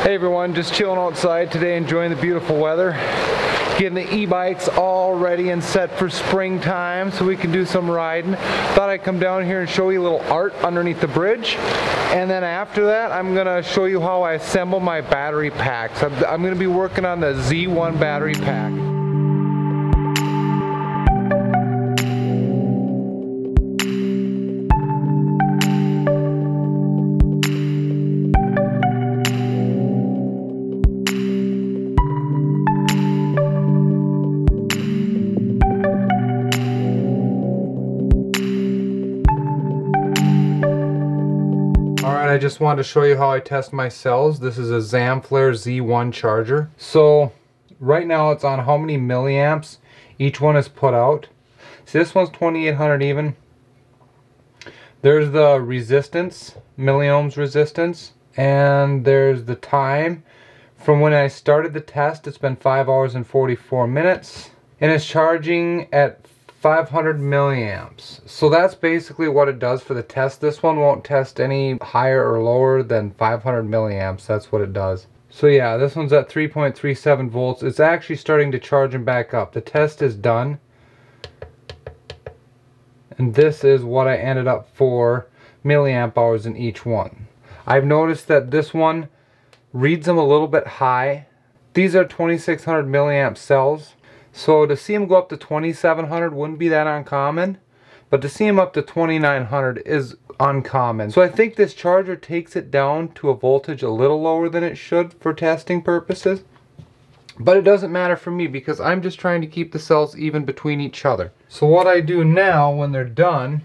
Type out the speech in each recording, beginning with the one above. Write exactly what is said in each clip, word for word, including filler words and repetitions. Hey everyone, just chilling outside today, enjoying the beautiful weather. Getting the e-bikes all ready and set for springtime so we can do some riding. Thought I'd come down here and show you a little art underneath the bridge. And then after that, I'm gonna show you how I assemble my battery packs. I'm, I'm gonna be working on the Z one battery pack. I just wanted to show you how I test my cells. This is a Zamflare Z one charger. So right now it's on how many milliamps each one is put out. So this one's twenty-eight hundred even. There's the resistance, milliohms resistance, and there's the time. From when I started the test, it's been five hours and forty-four minutes, and it's charging at five hundred milliamps. So that's basically what it does for the test. This one won't test any higher or lower than five hundred milliamps. That's what it does. So yeah, this one's at three point three seven volts. It's actually starting to charge and back up. The test is done. And this is what I ended up for milliamp hours in each one. I've noticed that this one reads them a little bit high. These are twenty-six hundred milliamp cells. So to see them go up to twenty-seven hundred wouldn't be that uncommon, but to see them up to twenty-nine hundred is uncommon. So I think this charger takes it down to a voltage a little lower than it should for testing purposes, but it doesn't matter for me because I'm just trying to keep the cells even between each other. So what I do now when they're done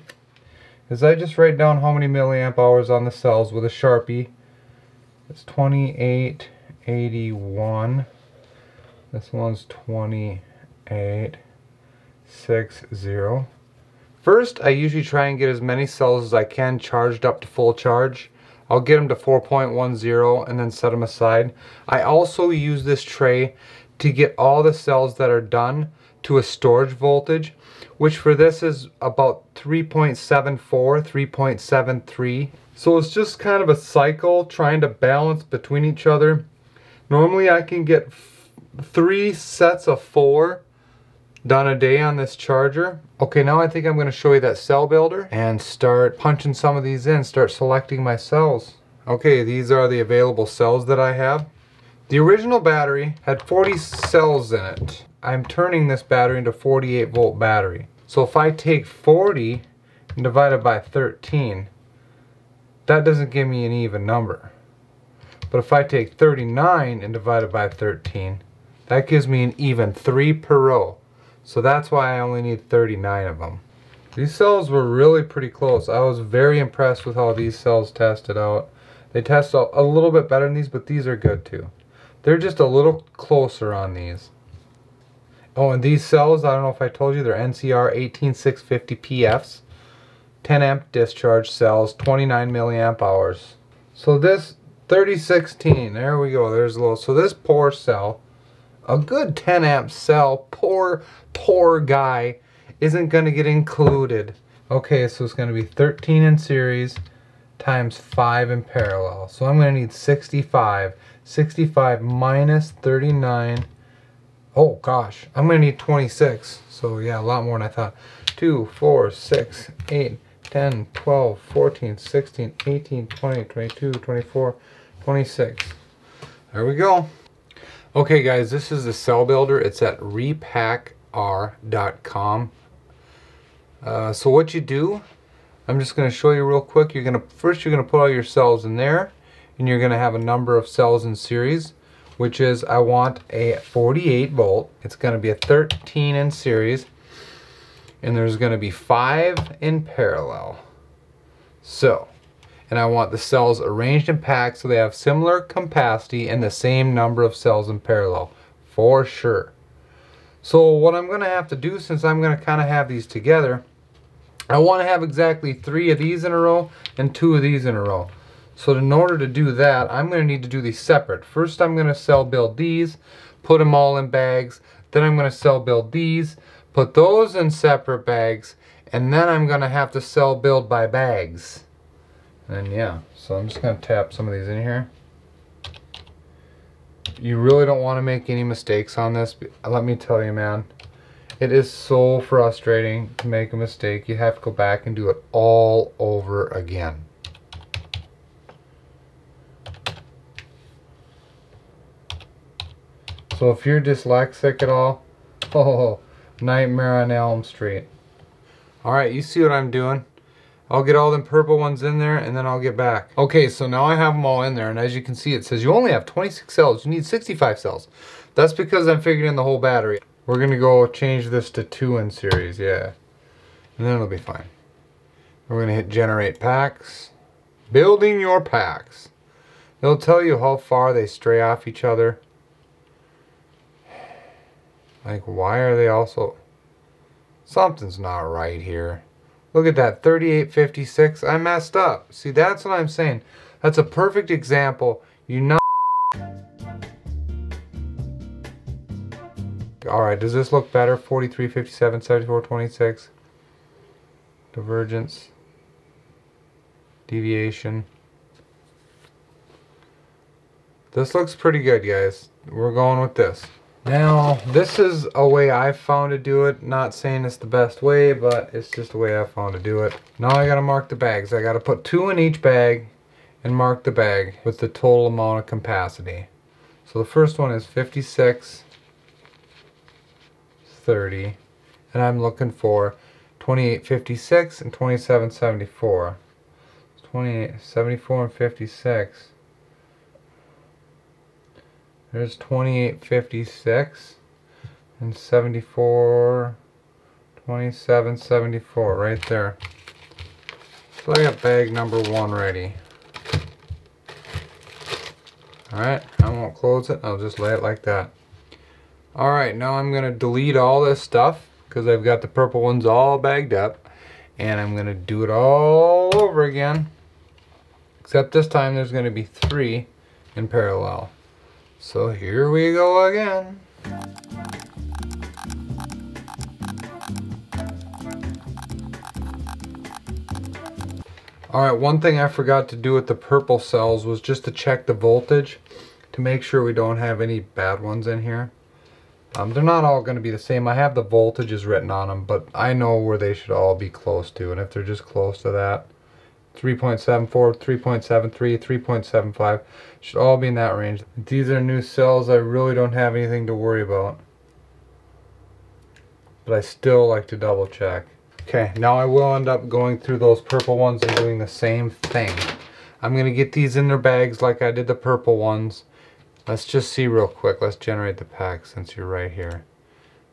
is I just write down how many milliamp hours on the cells with a Sharpie. It's twenty-eight eighty-one. This one's twenty-eight sixty. First, I usually try and get as many cells as I can charged up to full charge. I'll get them to four point one zero and then set them aside. I also use this tray to get all the cells that are done to a storage voltage, which for this is about three point seven four, three point seven three. So it's just kind of a cycle trying to balance between each other. Normally I can get three sets of four done a day on this charger. Okay, now I think I'm going to show you that cell builder and start punching some of these in, start selecting my cells. Okay, these are the available cells that I have. The original battery had forty cells in it. I'm turning this battery into a forty-eight volt battery. So if I take forty and divide it by thirteen, that doesn't give me an even number. But if I take thirty-nine and divide it by thirteen, that gives me an even three per row. So that's why I only need thirty-nine of them. These cells were really pretty close. I was very impressed with how these cells tested out. They test out a little bit better than these, but these are good too. They're just a little closer on these. Oh, and these cells, I don't know if I told you, they're N C R one eight six five zero P Fs. ten amp discharge cells, twenty-nine milliamp hours. So this thirty sixteen, there we go, there's a little. So this poor cell, a good ten amp cell, poor, poor guy, isn't going to get included. Okay, so it's going to be thirteen in series times five in parallel. So I'm going to need sixty-five. sixty-five minus thirty-nine. Oh, gosh. I'm going to need twenty-six. So, yeah, a lot more than I thought. two, four, six, eight, ten, twelve, fourteen, sixteen, eighteen, twenty, twenty-two, twenty-four, twenty-six. There we go. Okay guys, this is the cell builder. It's at repackr dot com. Uh, so what you do, I'm just going to show you real quick. You're going to first you're going to put all your cells in there, and you're going to have a number of cells in series, which is I want a forty-eight volt. It's going to be a thirteen in series, and there's going to be five in parallel. So. And I want the cells arranged in packs so they have similar capacity and the same number of cells in parallel, for sure. So what I'm going to have to do, since I'm going to kind of have these together, I want to have exactly three of these in a row and two of these in a row. So in order to do that, I'm going to need to do these separate. First I'm going to cell build these, put them all in bags, then I'm going to cell build these, put those in separate bags, and then I'm going to have to cell build by bags. And yeah, so I'm just going to tap some of these in here. You really don't want to make any mistakes on this. Let me tell you, man, it is so frustrating to make a mistake. You have to go back and do it all over again. So if you're dyslexic at all, oh, nightmare on Elm Street. Alright, you see what I'm doing. I'll get all them purple ones in there and then I'll get back. Okay, so now I have them all in there, and as you can see it says you only have twenty-six cells. You need sixty-five cells. That's because I'm figuring in the whole battery. We're going to go change this to two in series, yeah. And then it'll be fine. We're going to hit generate packs. Building your packs. It'll tell you how far they stray off each other. Like, why are they also... Something's not right here. Look at that, thirty-eight fifty-six. I messed up. See, that's what I'm saying. That's a perfect example. You know... Alright, does this look better? forty-three, fifty-seven, seventy-four, twenty-six. Divergence. Deviation. This looks pretty good, guys. We're going with this. Now, this is a way I've found to do it. Not saying it's the best way, but it's just the way I've found to do it. Now I gotta mark the bags. I gotta put two in each bag and mark the bag with the total amount of capacity. So the first one is fifty-six thirty, and I'm looking for twenty-eight fifty-six and twenty-seven seventy-four. twenty-eight seventy-four and fifty-six. There's twenty-eight fifty-six and seventy-four, twenty-seven seventy-four right there. So I got bag number one ready. Alright, I won't close it, I'll just lay it like that. Alright, now I'm going to delete all this stuff because I've got the purple ones all bagged up, and I'm going to do it all over again, except this time there's going to be three in parallel. So here we go again. Alright, one thing I forgot to do with the purple cells was just to check the voltage to make sure we don't have any bad ones in here. Um, they're not all going to be the same. I have the voltages written on them, but I know where they should all be close to, and if they're just close to that, three point seven four, three point seven three, three point seven five should all be in that range. These are new cells. I really don't have anything to worry about, but I still like to double check. Okay, now I will end up going through those purple ones and doing the same thing. I'm going to get these in their bags like I did the purple ones. Let's just see real quick. Let's generate the pack since you're right here.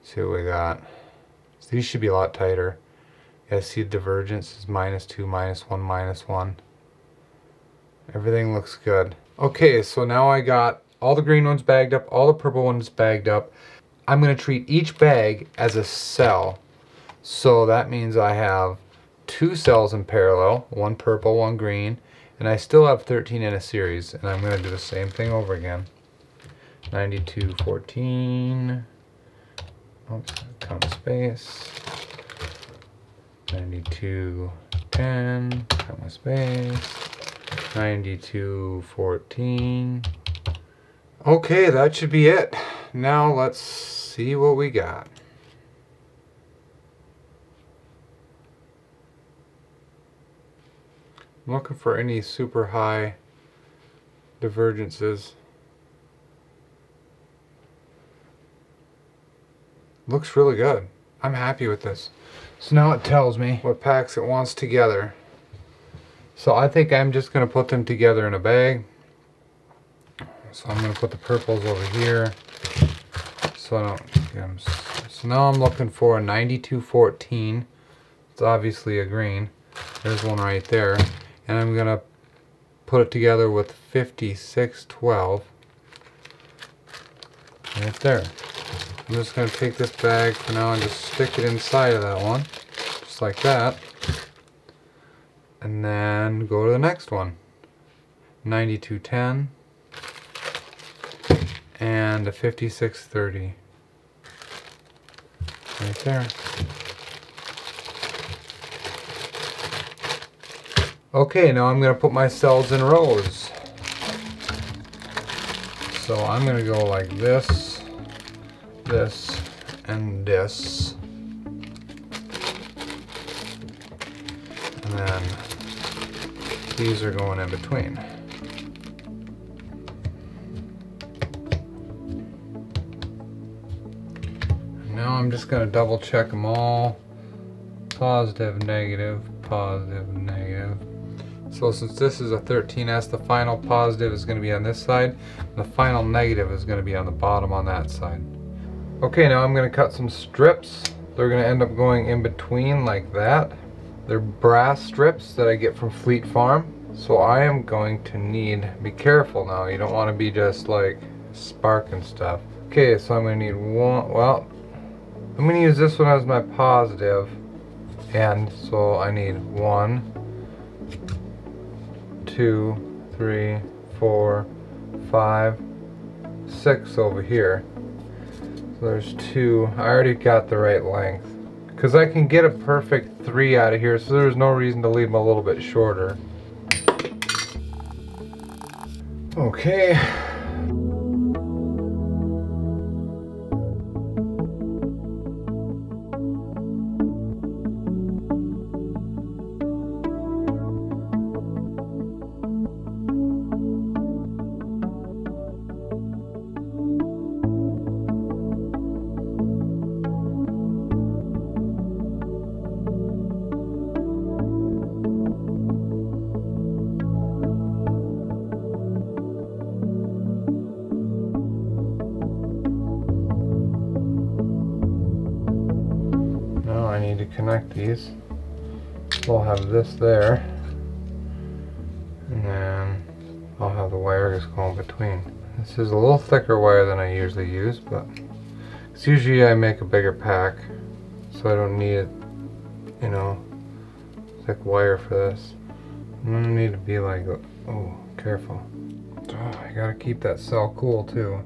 See what we got. So these should be a lot tighter. I see divergence is minus two, minus one, minus one. Everything looks good. Okay, so now I got all the green ones bagged up, all the purple ones bagged up. I'm going to treat each bag as a cell. So that means I have two cells in parallel, one purple, one green, and I still have thirteen in a series. And I'm going to do the same thing over again. ninety-two, fourteen, oops, come space. ninety-two, ten, comma space, ninety-two, fourteen. Okay, that should be it. Now let's see what we got. I'm looking for any super high divergences. Looks really good. I'm happy with this. So now it tells me what packs it wants together. So I think I'm just going to put them together in a bag. So I'm going to put the purples over here. So I don't. Them. So now I'm looking for a ninety-two fourteen. It's obviously a green. There's one right there, and I'm going to put it together with fifty-six twelve. Right there. I'm just going to take this bag for now and just stick it inside of that one, just like that, and then go to the next one, ninety-two ten, and a fifty-six thirty, right there. Okay, now I'm going to put my cells in rows. So I'm gonna go like this, this, and this, and then these are going in between. Now I'm just gonna double check them all. Positive, negative, positive, negative. So since this is a thirteen S, the final positive is going to be on this side, and the final negative is going to be on the bottom on that side. Okay, now I'm going to cut some strips. They're going to end up going in between like that. They're brass strips that I get from Fleet Farm. So I am going to need, be careful now, you don't want to be just like sparking stuff. Okay, so I'm going to need one, well, I'm going to use this one as my positive, and so I need one, two, three, four, five, six over here. So there's two. I already got the right length, because I can get a perfect three out of here, so there's no reason to leave them a little bit shorter. Okay. Connect these. We'll have this there, and then I'll have the wire just going between. This is a little thicker wire than I usually use, but it's usually I make a bigger pack, so I don't need it, you know, thick wire for this. I'm gonna need to be like, oh, careful. Oh, I gotta keep that cell cool too.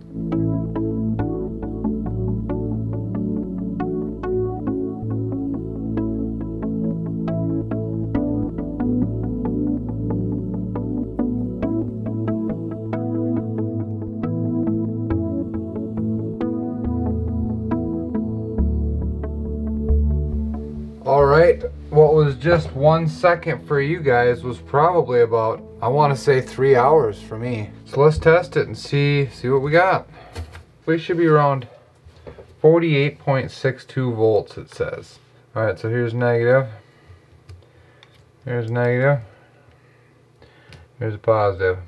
Alright, what was just one second for you guys was probably about, I want to say three hours for me. So let's test it and see see what we got. We should be around forty-eight point six two volts, it says. Alright, so here's negative. Here's negative. Here's a positive.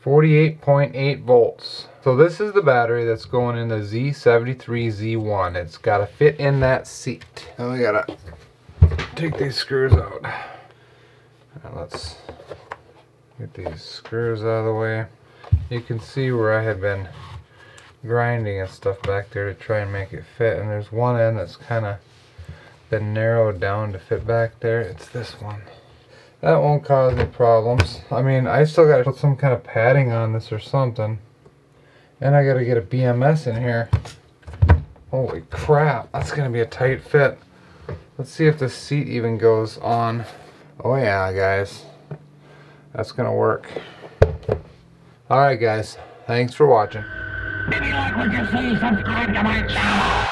forty-eight point eight volts. So this is the battery that's going in the Z seventy-three Z one. It's got to fit in that seat. Now we gotta take these screws out. Now let's get these screws out of the way. You can see where I had been grinding and stuff back there to try and make it fit. And there's one end that's kind of been narrowed down to fit back there. It's this one. That won't cause any problems. I mean, I still gotta put some kind of padding on this or something. And I gotta get a B M S in here. Holy crap, that's gonna be a tight fit. Let's see if the seat even goes on. Oh yeah, guys. That's gonna work. Alright guys, thanks for watching. If you like what you see, subscribe to my channel.